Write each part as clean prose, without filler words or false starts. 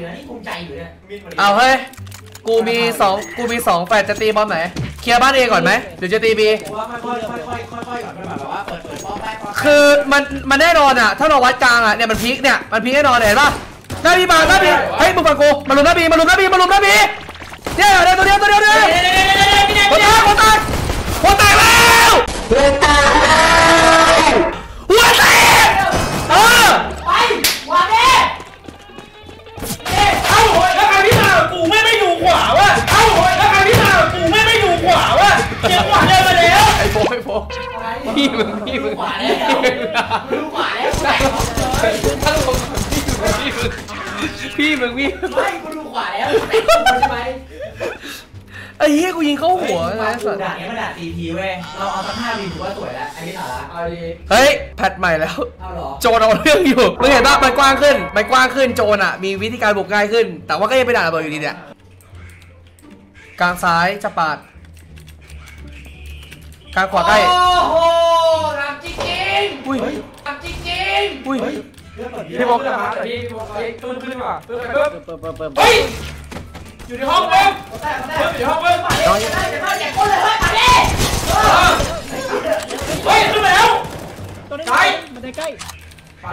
อยู่นะนี่ภูมิใจอยู่นะเอาเฮ้ยกูมีสองแฟดจะตีบอลไหนเคลียร์บ้านเอก่อนไหมหรือจะตีบีค่อยๆก่อนแบบว่าเปิดป้อมแรกคือมันแน่นอนอ่ะถ้าเราวัดกลางอ่ะเนี่ยมันพีคเนี่ยมันพีคแน่นอนเห็นป่ะหน้าบีมาหน้าบีเฮ้ยมึงฟังกูมาลุมหน้าบีเนี่ยเดี๋ยวตัวเดียวคนตายแล้วหัวแตกไปวางดิเอ้าโอยแล้วการพิจารณากูไม่ดูขวาวะเอ้าโอยแล้วการพิจารณากูไม่ดูขวาวะเจ็บขวาเลยมาแล้วไอ้โฟพี่มึงดูขวาแล้วพี่มึงไม่กูดูขวาแล้วแต่กูใช่ไหมไอ้เหี้ยกูยิงเข้าหัวนะสัตว์ด่านนี้มันด่านตีทีเว้ยเราเอาสัก5 วิถือว่าสวยแล้วอันนี้เหรอเอาดีเฮ้ยแพทใหม่แล้วโจนเอาเรื่องอยู่มึงเห็นป่ะมันกว้างขึ้นโจนอ่ะมีวิธีการบุกง่ายขึ้นแต่ว่าก็ยังไปด่านระเบิดอยู่ดีเนี่ยกลางซ้ายจะปาดกลางขวาใกล้โอ้โหทำจริงจริงพี่บอกจะมาพี่ปื้นว่ะปื้นเฮ้ยอยู่ในห้องเว้ยอยู่ห้องเว้ยมาแจกคนเลยเฮ้ยมาดิเฮ้ยขึ้นมาแล้วใกล้มันใกล้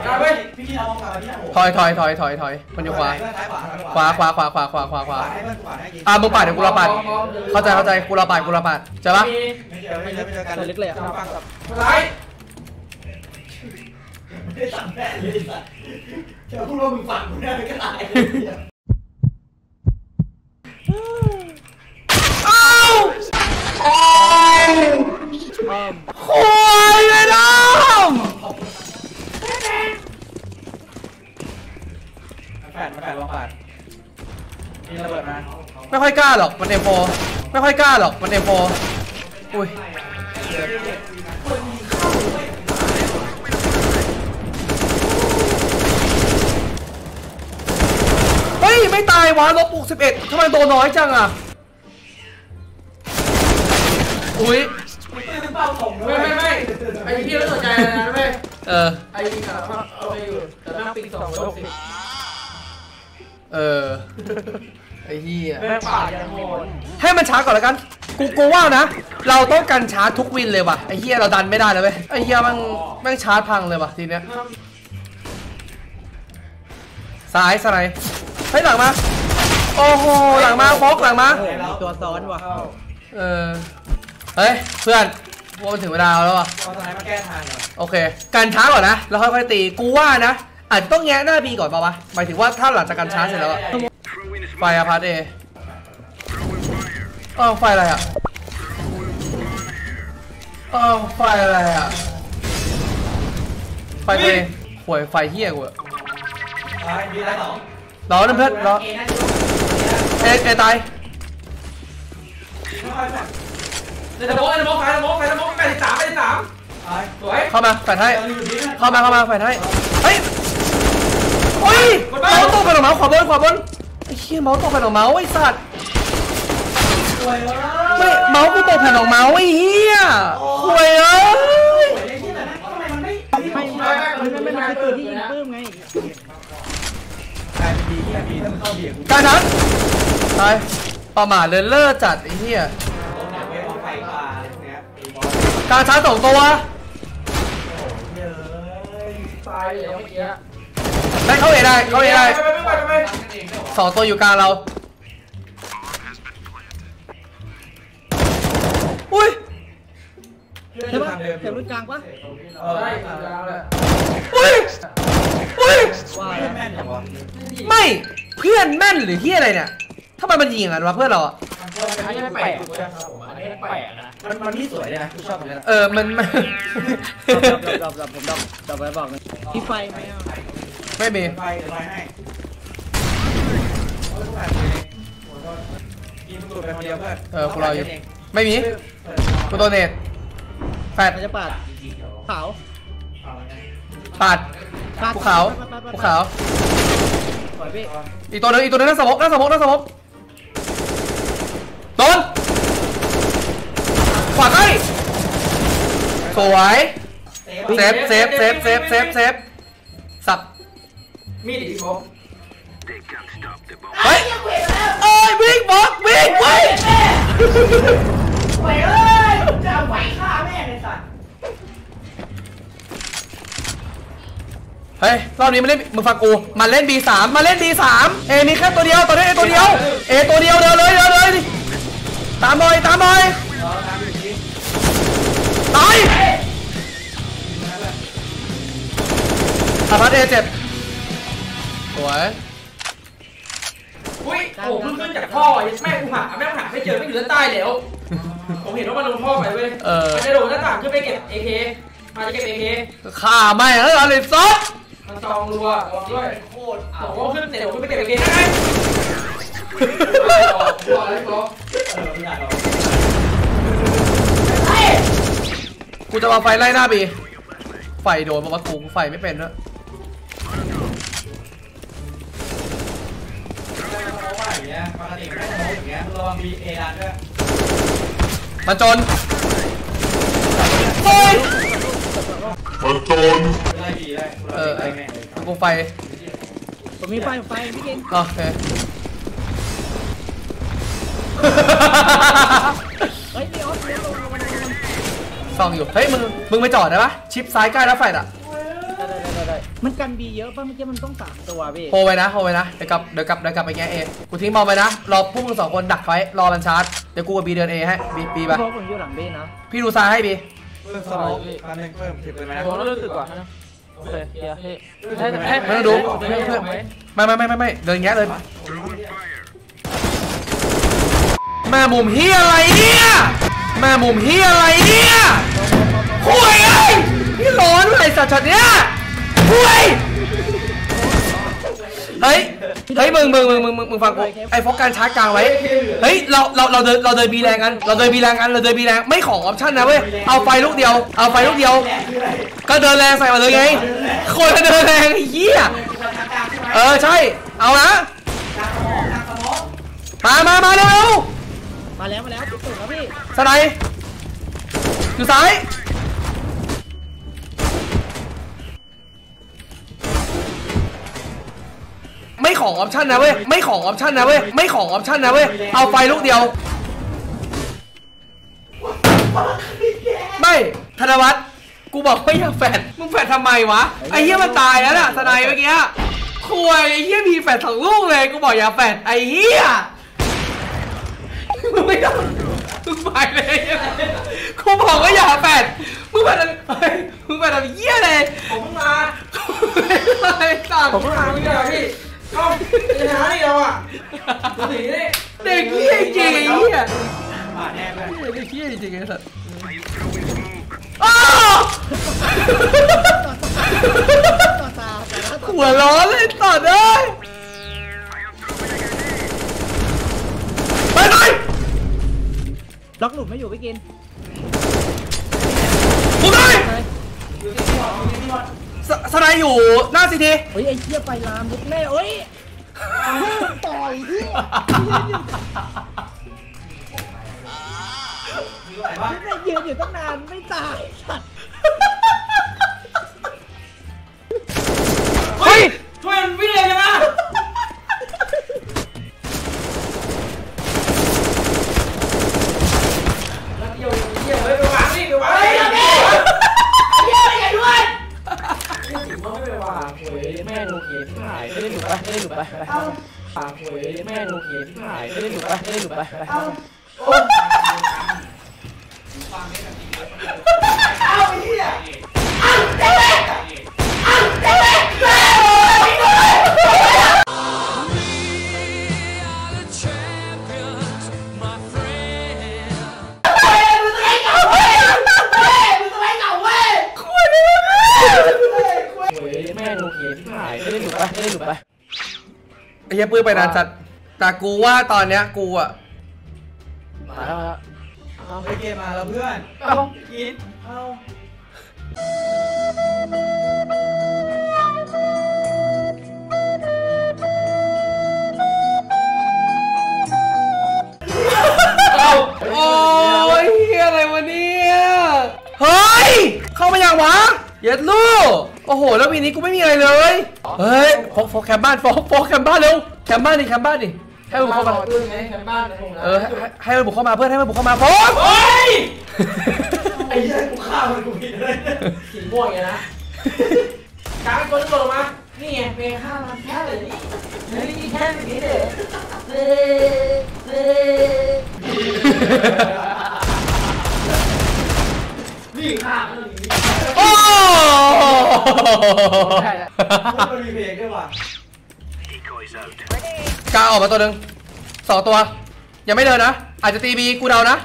ได้เว้ยพี่เอามองมาพี่ถอยมันอยู่ขวามึงปาดเดี๋ยวกูรอปาดเข้าใจกูรอปาดเจอปะไม่เจอกันลึกเลยฟังกับไลท์ไม่สั่งแน่เลยสัตว์แค่พูดว่ามึงฟังกูได้ก็ตายโอ้ยไอ้ดำแฝดวางปาดมีระเบิดมาไม่ค่อยกล้าหรอกมันM4อุ้ยเฮ้ยไม่ตายวะ-61ทำไมโดนน้อยจังอ่ะอุ้ยไม่ไอพี่ไม่สนใจนะไม่ไอพี่กับเอาไปอยู่แต่นั่งปี260ไอพี่อะไม่ปาดยังโหดให้มันช้าก่อนแล้วกันกูว่านะเราต้องการช้าทุกวินเลยว่ะไอพี่เราดันไม่ได้แล้วเว้ยไอพี่มันช้าพังเลยว่ะทีเนี้ยซ้ายให้หลังมาโอ้โหหลังมาฟอกหลังมาตัวซ้อนว่ะเฮ้ยเพื่อนว่ามันถึงเวลาแล้วว่ะเอาสไนมาแก้ทางก่อนโอเคการช้าก่อนนะแล้วค่อยๆตีกูว่านะอาจจะต้องแงะหน้าบีก่อนป่าววะหมายถึงว่าถ้าหลังจากการช้าเสร็จแล้วไฟอะพาร์ทเอไฟอะไรอะไฟเบย์หวยไฟเฮี้ยกูอะมีอะไรต่อรอนะเพื่อนรอเอตายเดี๋ยวโมก83สวยเข้ามาแฝดให้เข้ามาแฝดให้เฮ้ยโอ้ยเมาส์ตกไปหรอเมาส์ขวาบนไอ้เหี้ยเมาส์ตกไปหรอเมาส์ไอ้สัตว์ไม่เมาส์กูตกแผ่นหรอเมาส์ไอ้เหี้ยสวยเอ้ยไม่มันคือตัวที่ยิงปื้มไงการนั้นตายประมาทเลินเล่อจัดไอ้เหี้ยการช้าสองตัวตายเลยเมื่อกี้ได้เข้าเอได้สองตัวอยู่กลางเราอุ้ยเห็นปะเห็นรุ่นกลางปะได้กลางเลยอุ้ยไม่เพื่อนแม่นหรือเฮียอะไรเนี่ยทำไมมันยิงอย่างนั้นวะเพื่อนเราอ่ะไม่แปลกนะมันนี่สวยเลยนะชอบเลยนะมันดอกไม้บอกนะพี่ไฟไม่เบรไฟให้ยิงตัวไปคนเดียวเพื่อนคนเราอยู่ไม่มีตัวเน็ตแฟดจะปาดขาวปาดภูเขาอีกตัวนึงน่าสมบโดนขวาใกล้สวยเซฟสับมีดอีกผม เฮ้ยเอ้ยวิ่งบล็อกวิ่งวิ่งไหวเอ้ยจะไหวฆ่าแม่เลยสัตว์เฮ้ยรอบนี้มันเล่นมึงฟังกูมาเล่น B3 มาเล่น B3 เอมีแค่ตัวเดียวตอนนี้เอตัวเดียวเอตัวเดียวเดินเลยเดินเลยตามบอยตามบอยตายอาพัดเอเจ็บสวยอุ้ยโอ้มึงขึ้นจากท่อแม่กูหาแม่หาไม่เจอไม่อยู่ด้านใต้แล้วผมเห็นว่ามันลงท่อไปเว้ยมันจะโดดหน้าต่างขึ้นไปเก็บเอเคมาจะเก็บเอเคข่าไม่เฮ้ยอะไรซอสมันซองรัวบอกด้วยโคตรบอกว่าขึ้นเตะขึ้นไปเก็บเอเคได้ไหมบอกอะไรบอกกูจะมาไฟไล่หน้าบีไฟโดนมากูไฟไม่เป็นนะมาจนไฟมาจนกูไฟผมมีไฟไฟพี่เก่งโอเคเฮ้ยมีออฟซองอยู่เฮ้ยมึงไม่จอดได้ปะชิปซ้ายใกล้แล้วไฟอ่ะมันกันบีเยอะป่ะเมื่อกี้มันต้องสามตัวพี่โผล่ไปนะโผล่ไปนะเดี๋ยวกลับไปแง่เอกูทิ้งบอลไปนะรอพวกมึงสองคนดักไฟรอรันชาร์จเดี๋ยวกูกับบีเดินเอให้บีไปผมอยู่หลังบีนะพี่ดูซ้ายให้บีเพิ่มสมองการเล่นเพิ่มผิดไปไหมผมรู้สึกกว่าโอเคเดี๋ยวให้ไม่ต้องดูไม่เดินแง่เลยแม่มุมเฮียอะไรเนี่ยแม่มุมเฮียอะไรเนี่ยคุยไอ้นี่ร้อนเลยสัตว์ช็อตเนี้ยคุยเฮ้ยมึงฟังกูไอ้โฟกัสชาร์จกลางไว้เฮ้ยเราเดินบีแรงกันเราเดินบีแรงไม่ขอออปชั่นนะเว้ยเอาไฟลูกเดียวก็เดินแรงใส่มาเลยไงคนเดินแรงเฮียเออใช่เอานะมาเร็วมาแล้วติดตุ่มแล้วพี่สไนด์อยู่ซ้ายไม่ขอออปชั่นนะเว้ยเอาไฟลูกเดียวไม่ธนวัฒน์กูบอกว่าอย่าแฟดมึงแฟดทำไมวะไอ้เหี้ยมันตายแล้วน่ะสไนด์เมื่อกี้คุยไอ้เหี้ยมีแฟดสองลูกเลยกูบอกอย่าแฟดไอ้เหี้ยมึงไม่ต้องมึงไปเลยกูบอกว่าอย่าแปดมึงแปดทำเยี่ยเลยผมมาอะไรต่างผมมาไม่ได้พี่ก็จะหาได้เราอ่ะเด็กเยี่ยจริงไอ้เยี่ยเด็กเยี่ยจริงไอ้สัตว์อ้าวหัวร้อนเลยต่อได้ล็อกหลุดไม่อยู่ไม่กินบุกเลยสไนอยู่หน้าซีทีเฮ้ยไอ้เหี้ยไปลามบุกแน่เฮ้ยต่อยดิยืนอยู่ตั้งนานไม่ตายสัตว์เฮ้ยช่วยวิ่งเลยนะไปเอาไอ้เหี้ยเอาเจ๊กเอาเจ๊กเจ๊กไอ้เหี้ยปื้อไปนานจัดแต่กูว่าตอนเนี้ยกูอ่ะมาแล้วเอาไปเกมมาแล้วเพื่อนเอากินเอาโอ้ยอะไรวะเนี่ยเฮ้ยเข้ามาอย่างวะเย็ดลูกโอ้โหแล้วปีนี้กูไม่มีอะไรเลย เฮ้ยโฟกแคมบ้านโฟกแคมบ้านเร็วแคมบ้านดิให้มันบุกเข้ามาให้มันบุกเข้ามาเพื่อนให้มันบุกเข้ามาโฟกไอ้ยัยกูฆ่ามันกูผิดอะไรสีม่วงไงนะกลางตัวนึงลงมานี่ไงเมฆ่ามันแค่เลยนี่แค่แบบนี้เลยนี่ฆ่ามันโอ้มันมีเพลงด้วยว่ะกาออกมาตัวนึงสองตัวยังไม่เดินนะอาจจะตีบีกูเดานะ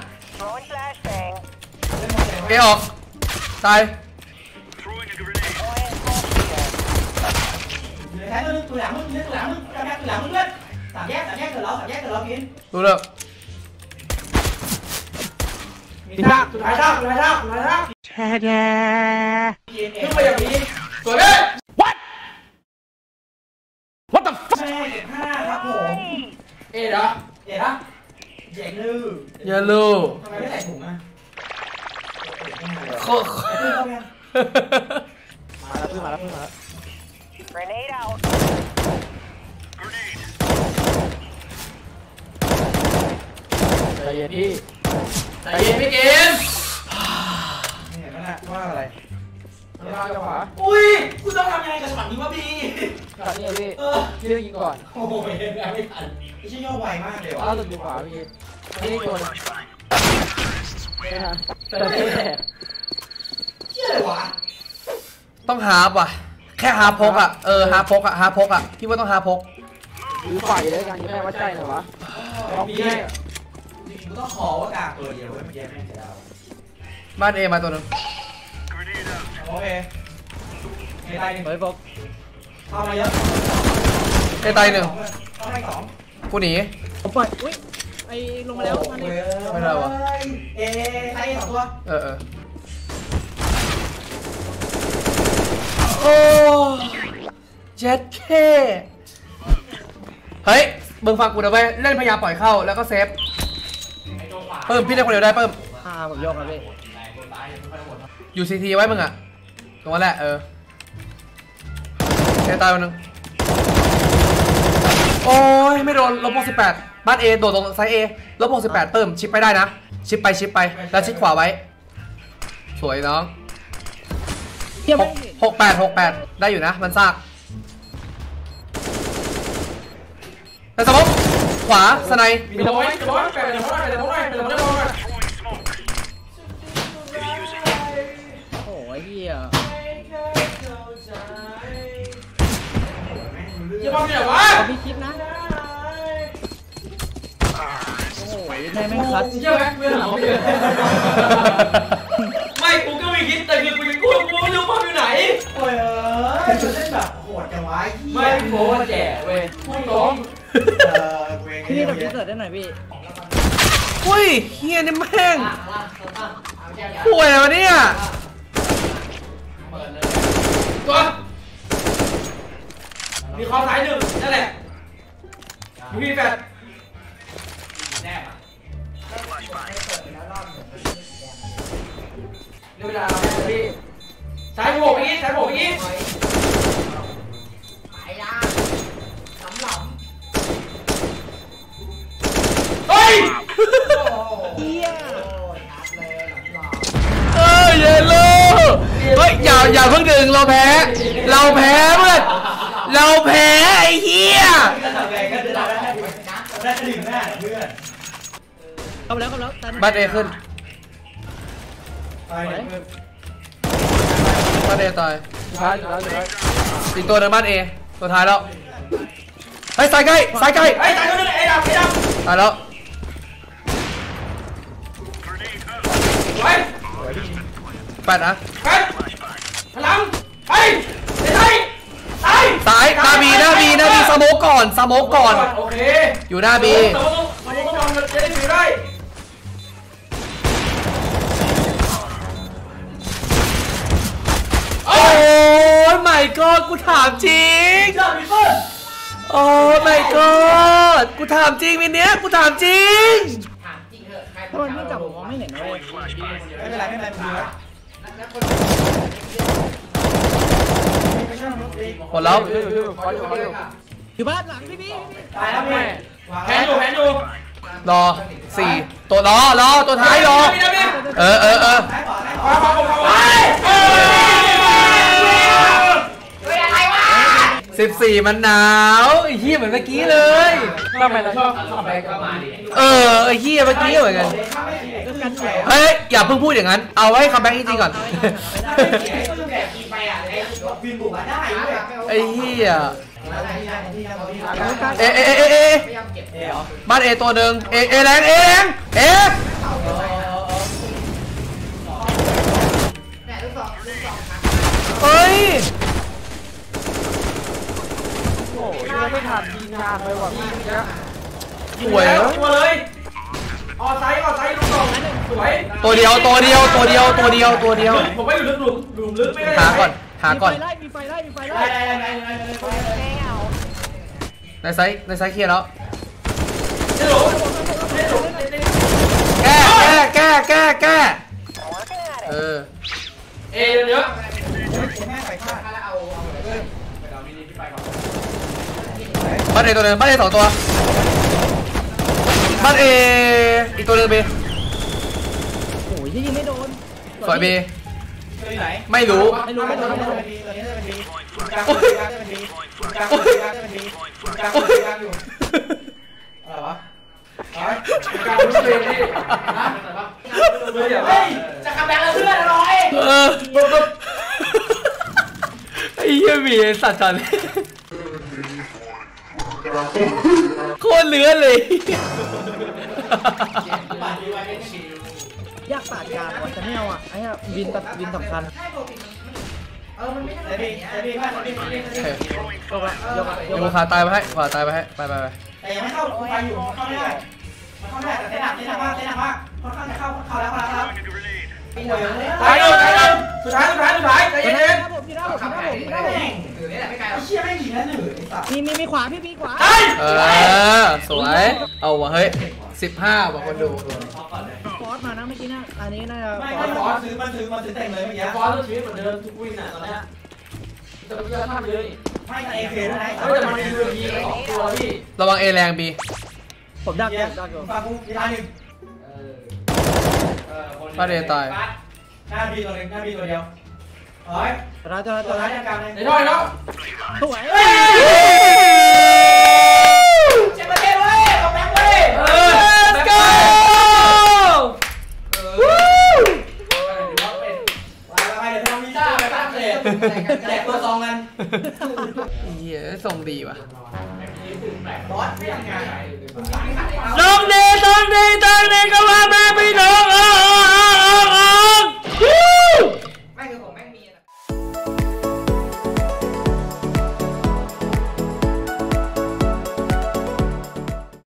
เกออกตายดูเลยมีท่าสุดท้ายแช่แช่ขึ้นไปอย่างนี้สวยเลย What the fuck ห้าครับผมเอ๋นะเยลูทำไมไม่ใส่ถุงอะโคตรมาแล้วใจเย็นพี่เกมเนี่ยมันว่าอะไรลากขวาอุ้ยกูต้องทำยังไงกับช็อตนี้วะพี่ช็อตนี้พี่เลือกยิงก่อนโอ้โหไม่ทันไม่ใช่ย่อไวมากเลยวะเอาตัวขวาพี่ไม่ได้โดนเชื่อเลยวะต้องหาป่ะแค่หาพกอ่ะหาพกอ่ะพี่ว่าต้องหาพกหรือฝ่ายเลยกันยังไม่ว่าใจหรอวะพี่กูต้องขอว่ากากตัวเดียวไม่แม่งจะเอาบ้านเอมาตัวนึงโอเคเอตายหนึ่งเฮ้ยพกเข้ามาเยอะเอตายหนึ่งเข้ามาสองกูหนีผมปล่อยอุ้ยไอลงมาแล้วไม่ได้วะเอตายสองตัวโอ้เจ็ดเคเฮ้ยเบิ่งฟังกูนะเว้ยเล่นพยายามปล่อยเข้าแล้วก็เซฟเพิ่มพี่ได้คนเดียวได้เพิ่มผมยกนะพี่อยู่ซีทีไว้มึงอ่ะตรงนั้นแหละเอตายวันนึงโอ้ยไม่โดน-68บ้านเอโดดตรงไซเอ-68เพิ่มชิปไปได้นะชิปไปแล้วชิดขวาไว้สวยน้อง68ได้อยู่นะมันซากแต่สมมติขวาสไนมีระเบิดไปเลยโอ้ยเหี้ยอย่าบอกเนี่ยวะพี่คิดนะโอ้ยได้ไม่คัดเยอะไหมเพื่อนเราไม่กูก็ไม่คิดแต่คือกูไม่รู้ว่าอยู่ไหนโอ้ยจุดเล่นแบบโหดจังวะไม่โหดแย่เว้ยพูดตรงพี่เราพิเศษได้หน่อยพี่เฮ้ยเฮียนี่แม่งป่วยอะไรเนี่ยก่อนมีคอท้ายหนึ่งนั่นแหละมีแฟนแน่เวลาพี่สายโบกอีกไปละสำหรับเฮ้ยเยลโล่เฮ้ยอย่าเพิ่งดึงเราแพ้เพื่อนเราแพ้ไอ้เหี้ยเข้าแล้วบัตรเอขึ้นบัตรเอตายติดตัวในบัตรเอตัวท้ายแล้วไอ้สายใกล้ไอ้ตายแล้วไอ้ดำตายแล้วแปดนะพลังไปสายหน้าบีสโมกก่อนโอเคอยู่หน้าบีสโมกต้องมันจะได้ถือได้โอ้ยไม่ก็กูถามจริงโอ้ยไม่ก็กูถามจริงมินเนี้ยกูถามจริงถ้ามันไม่จับผมมองไม่เห็นเลยไม่เป็นไร หมดแล้วอยู่บ้านหลังพี่พี่ตายแล้วแม่แพ้อยู่แพ้อยู่รอสี่ตัวรอรอตัวท้ายรอเออ14มันหนาวไอ้เหี้ยเหมือนเมื่อกี้เลยทำไมเราชอบไปก็มาดิไอ้เหี้ยเมื่อกี้เหมือนกันเฮ้ยอย่าเพิ่งพูดอย่างนั้นเอาไว้คัมแบ็กจริงๆก่อนไอ้เหี้ยเอบ้านเอตัวหนึ่งเอแรงเอเฮ้ยไม่ทันยิงงานเลยว่ะสวยตัวเลยออไซด์ลูกสองนั้นสวยตัวเดียวผมไม่อยู่ลึกหลุมลึกไม่ได้หาก่อนมีไฟไล่ในไซด์เคลียร์แล้วแก้เอเยอะบ้านเอตัวนึงบ้านเอสองตัวบ้านเออีกตัวนึงเบโอ้ยยิงไม่โดนสวยเบไม่รู้อะไรวะการรู้สึกนี่เฮ้ยจะกำแบงเพื่อนร้อยไอ้เหี้ยมีสัตว์จันโคตรเลื้อนเลยยากปาดยากว่าจะไม่เอาอ่ะไอ้วินสำคัญมันไม่ใช่เดี๋ยวขาตายไปให้ไปแต่ยังไม่เข้าไปอยู่เข้าได้แต่เต้นหนักมากเข้าแล้วสุดท้ายใจเย็นๆถือนี่แหละไม่ไกลหรอกเชี่ยไม่หนีแล้วหนึ่งมีขวาพี่มีขวาสวยเอาวะเฮ้ย15บอกคนดูฟอสมานะเมื่อกี้นะอันนี้น่าจะไม่ฟอสมันซื้อเต็มเลยเมื่อกี้ฟอสซื้อเหมือนเดิมทุกวินน่ะตอนนี้จะเยอะมากเลยไม่แต่เอเคด้วยนะเขาจะมาดูบีสองตัวพี่ระวังเอแรงบีผมดักอยู่ฟากูกีฬาหนึ่งฟาเดย์ตายหน้าบีตัวเดียวโอ้ยตัวร้ายยังกลางเลยเดี๋ยวด้วยเนาะถูกไหมแจกตัวซองกันเยอะส่งดีว่ะลงดี